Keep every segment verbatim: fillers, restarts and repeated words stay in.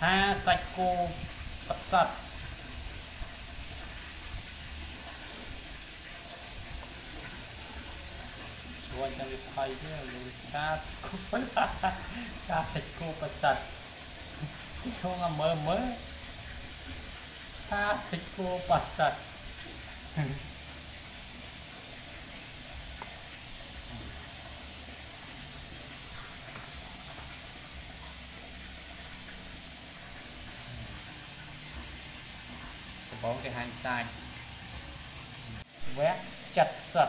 Cha sạch cô bật sạch. Rồi chẳng được thay chứ. Cha sạch cô bật sạch. Chứ không là mơ mơ. Cha sạch cô bật sạch. Bóng cái hành sai vét chặt sật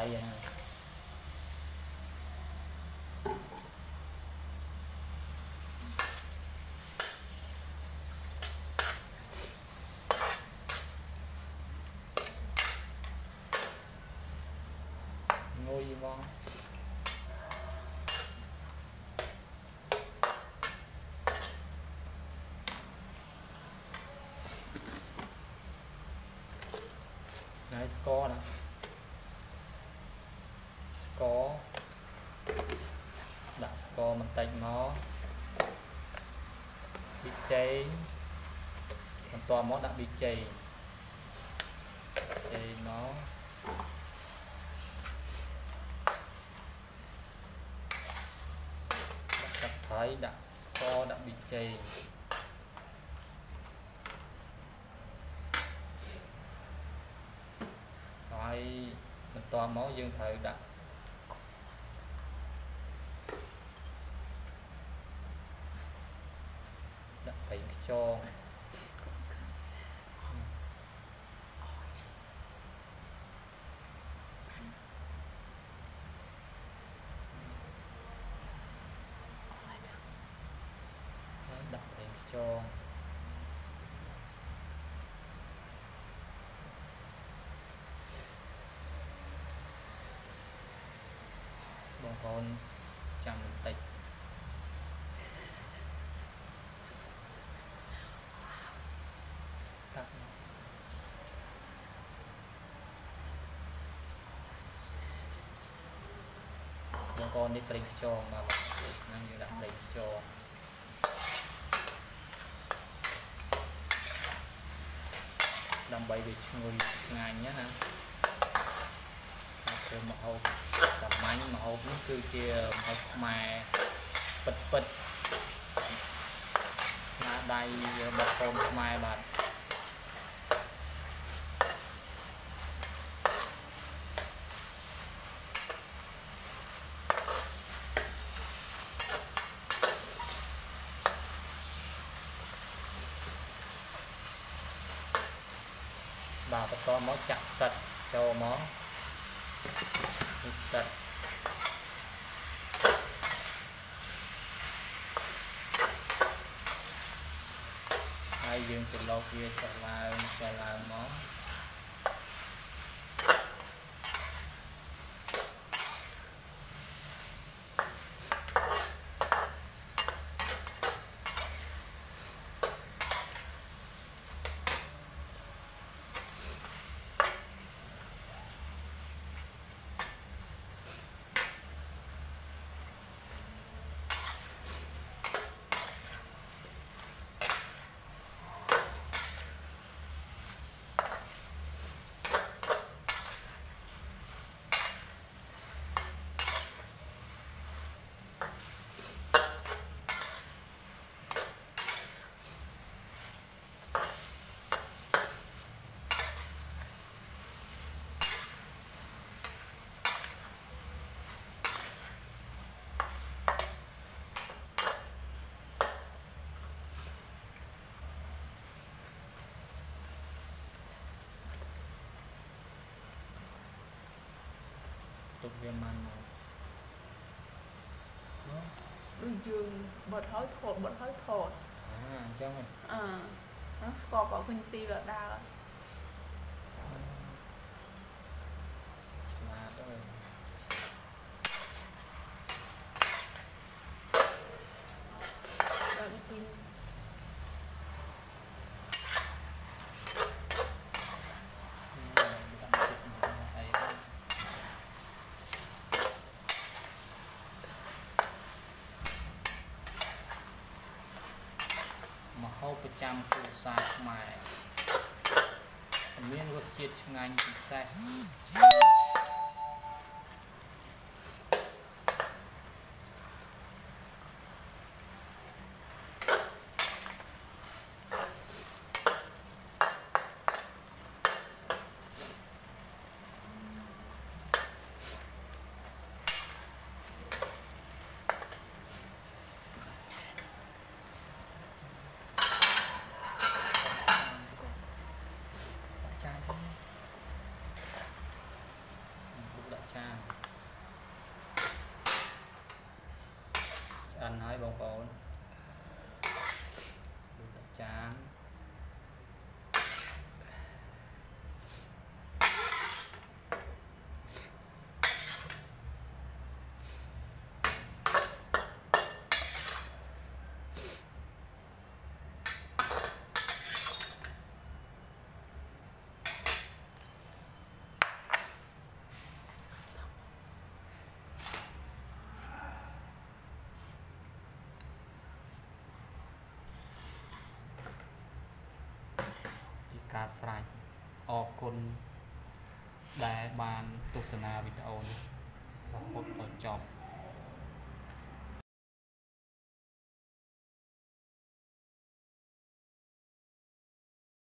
lại vậy nè. Ngồi gì ngon. Này score nè. Score. Đặt score mình tạch nó. Bị cháy. Mình toàn món đã bị cháy. Cháy nó. Thấy đặt co đã bị chì rồi mình toàn máu dương thử đặt đặt phải cho cho bọn con chăm tịch tắt bọn con đi tịch cho mà năng như đã tịch cho đâm bay bị người ngàn nhé ha, rồi mà hộp tầm máy mà hộp nó cứ kia hộp mà bịch bịch, là đây bật con mai bạn, bà phải cho món chặt sạch cho món sạch hai dương từ lâu kia trở lại trở lại món tục viên man mà. Rừng dương bật hơi thột, bật hơi thột. À, cho mình. À, nó có có hình ti và đa rồi. Hãy subscribe cho kênh Ghiền Mì Gõ để không bỏ lỡ những video hấp dẫn. Hãy subscribe cho kênh Ghiền Mì Gõ để không bỏ lỡ นให้บางคนดูแต่จานการสลายออกคนได้บานตุสนาวิตาโอ